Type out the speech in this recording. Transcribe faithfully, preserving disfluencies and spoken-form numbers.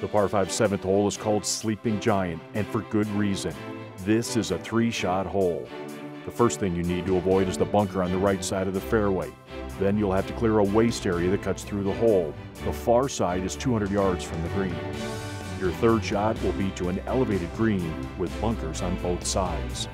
The par five seventh hole is called Sleeping Giant, and for good reason. This is a three-shot hole. The first thing you need to avoid is the bunker on the right side of the fairway. Then you'll have to clear a waste area that cuts through the hole. The far side is two hundred yards from the green. Your third shot will be to an elevated green with bunkers on both sides.